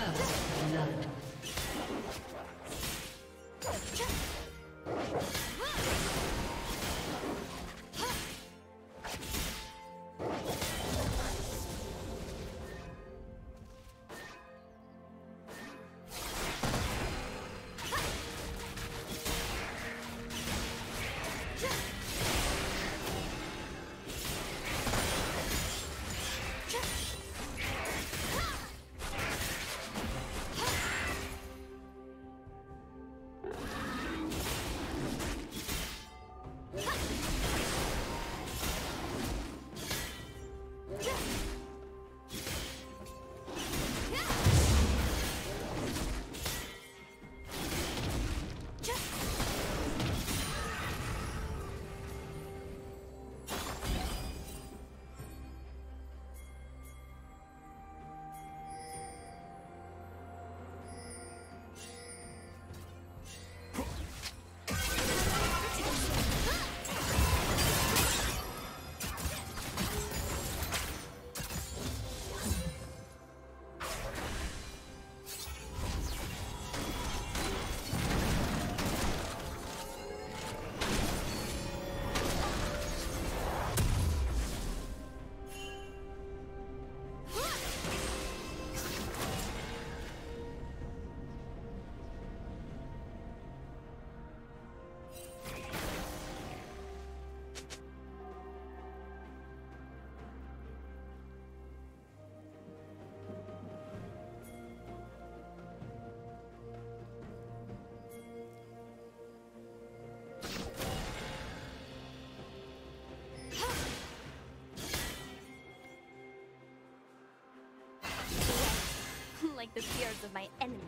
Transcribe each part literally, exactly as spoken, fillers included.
First blood. Like the fears of my enemies.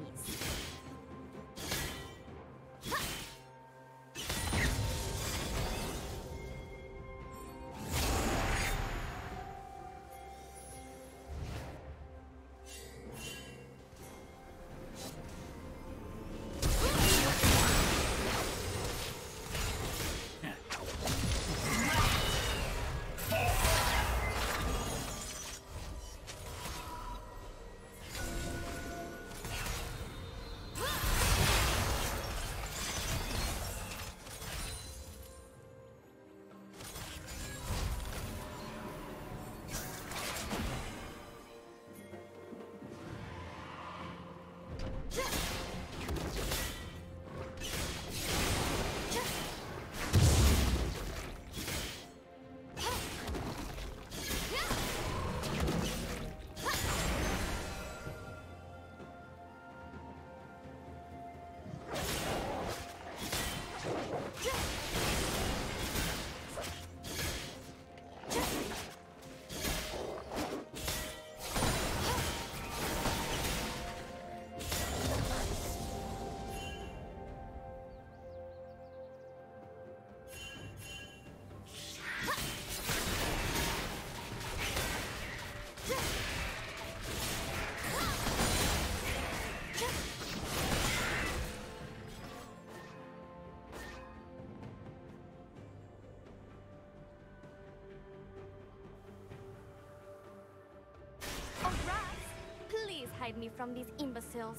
Hide me from these imbeciles.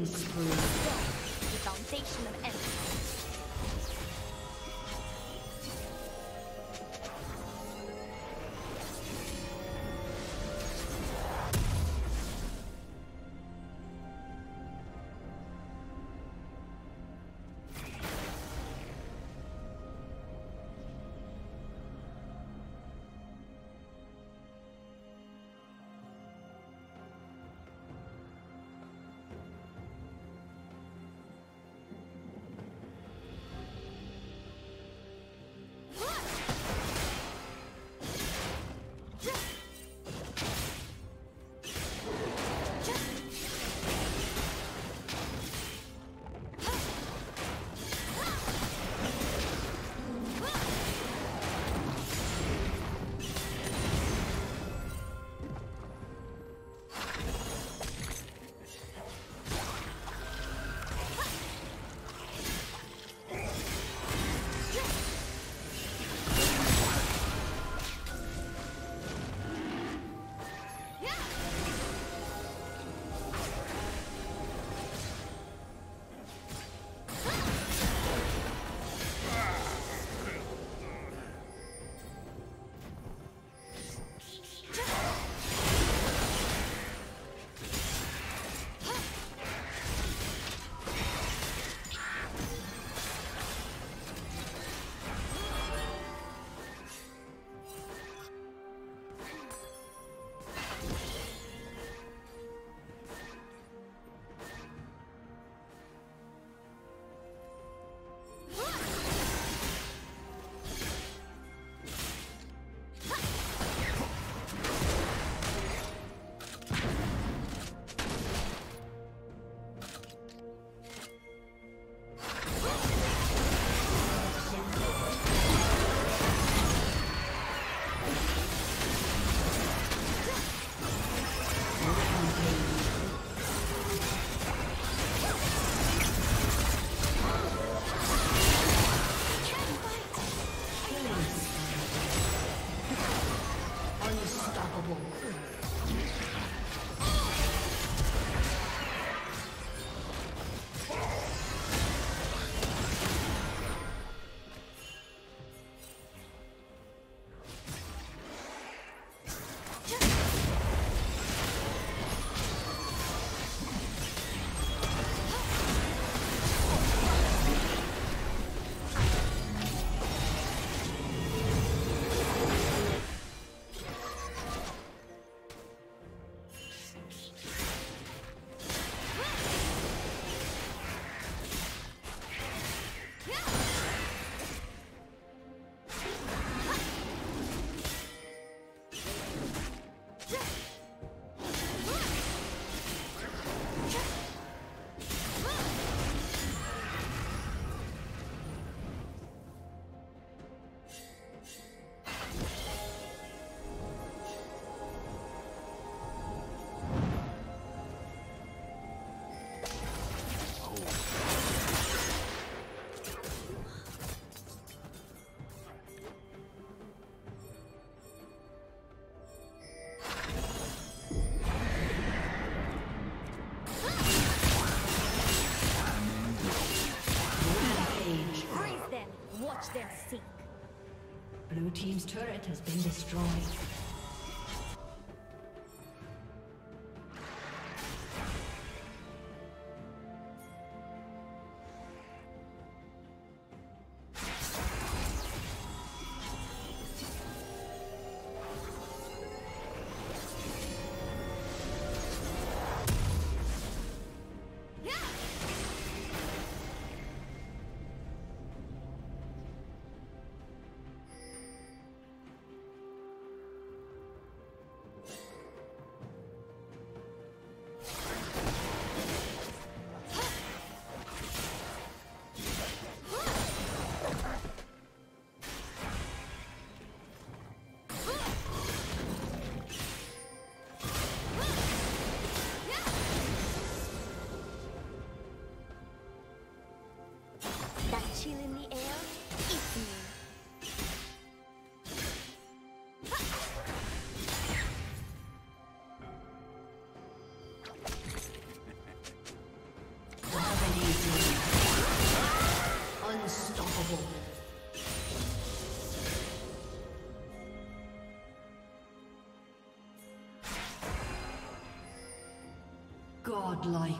Destroy the foundation of empire. Blue team's turret has been destroyed. Godlike.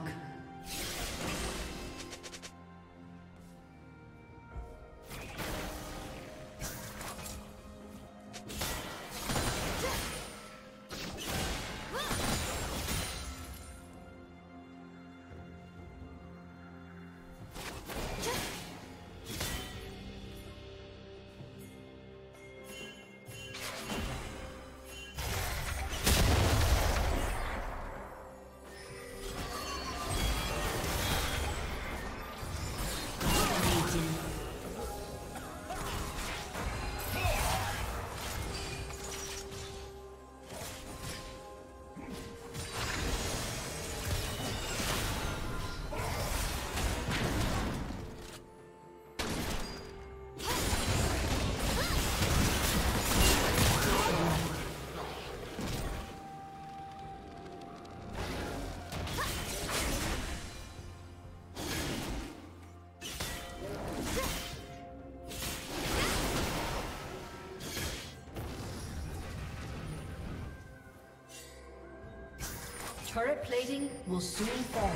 Turret plating will soon fall.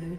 Blue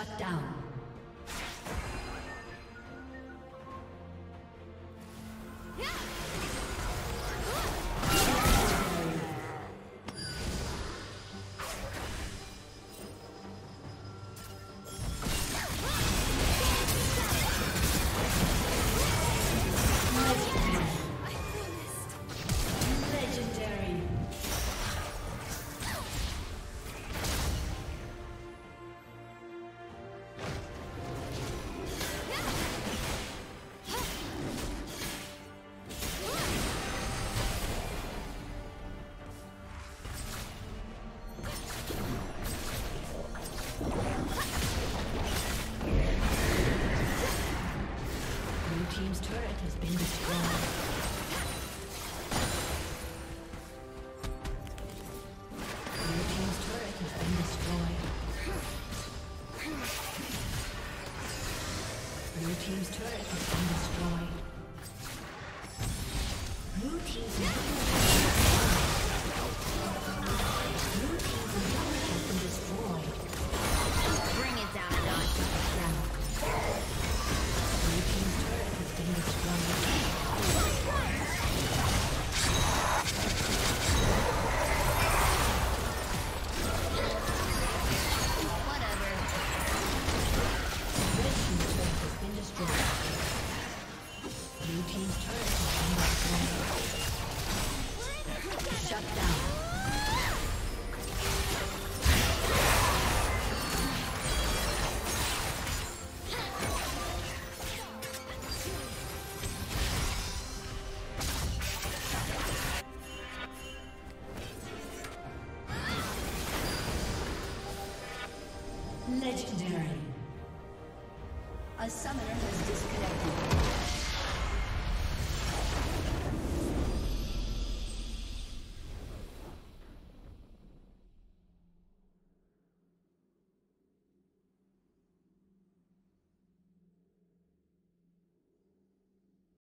Shut down. Legendary. A summoner has disconnected.